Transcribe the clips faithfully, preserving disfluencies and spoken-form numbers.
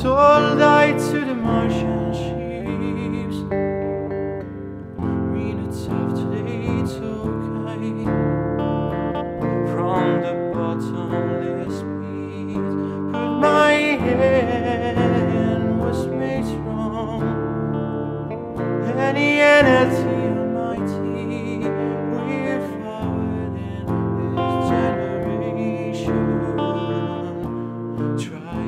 soul died to the Martian ships. Minutes after they took I from the bottomless pit, but my hand was made strong, and the energy almighty will flower in this generation. Try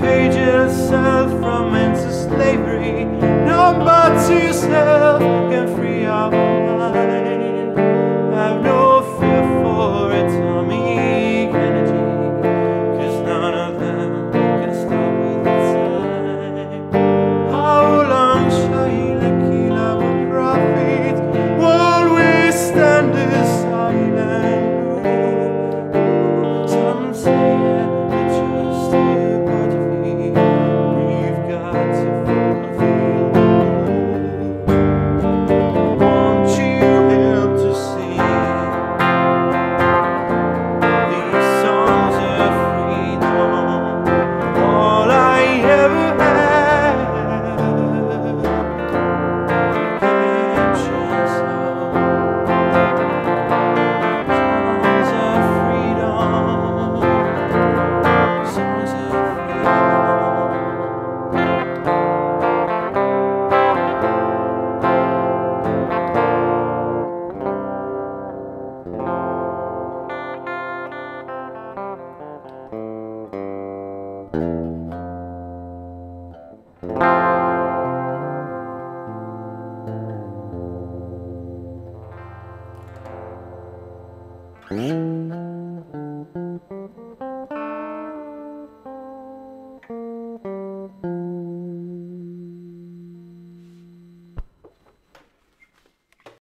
pages sell from men's slavery. Nobody yourself can free our mind.